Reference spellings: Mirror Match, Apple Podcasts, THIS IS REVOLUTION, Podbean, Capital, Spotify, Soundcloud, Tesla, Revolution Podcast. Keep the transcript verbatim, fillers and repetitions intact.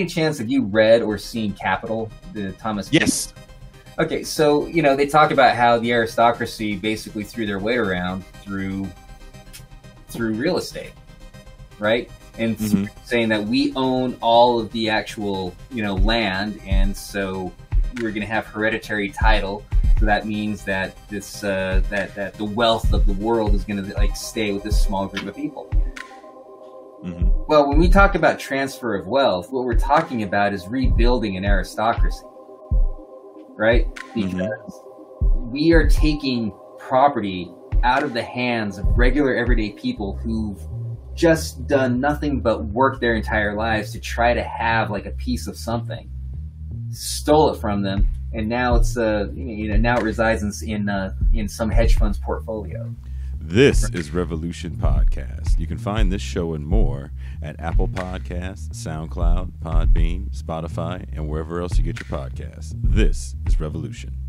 any chance have you read or seen Capital, the Thomas? Yes. P. Okay, so you know they talk about how the aristocracy basically threw their weight around through through real estate, right? And mm-hmm. saying that we own all of the actual, you know, land, and so we're going to have hereditary title. So that means that this uh, that that the wealth of the world is going to like stay with this small group of people. Mm-hmm. Well, when we talk about transfer of wealth, what we're talking about is rebuilding an aristocracy, right? Because mm-hmm. we are taking property out of the hands of regular everyday people who've just done nothing but work their entire lives to try to have like a piece of something, stole it from them, and now it's uh you know now it resides in in, uh, in some hedge fund's portfolio. This is Revolution Podcast. You can find this show and more at Apple Podcasts, SoundCloud, Podbean, Spotify, and wherever else you get your podcasts. This is Revolution.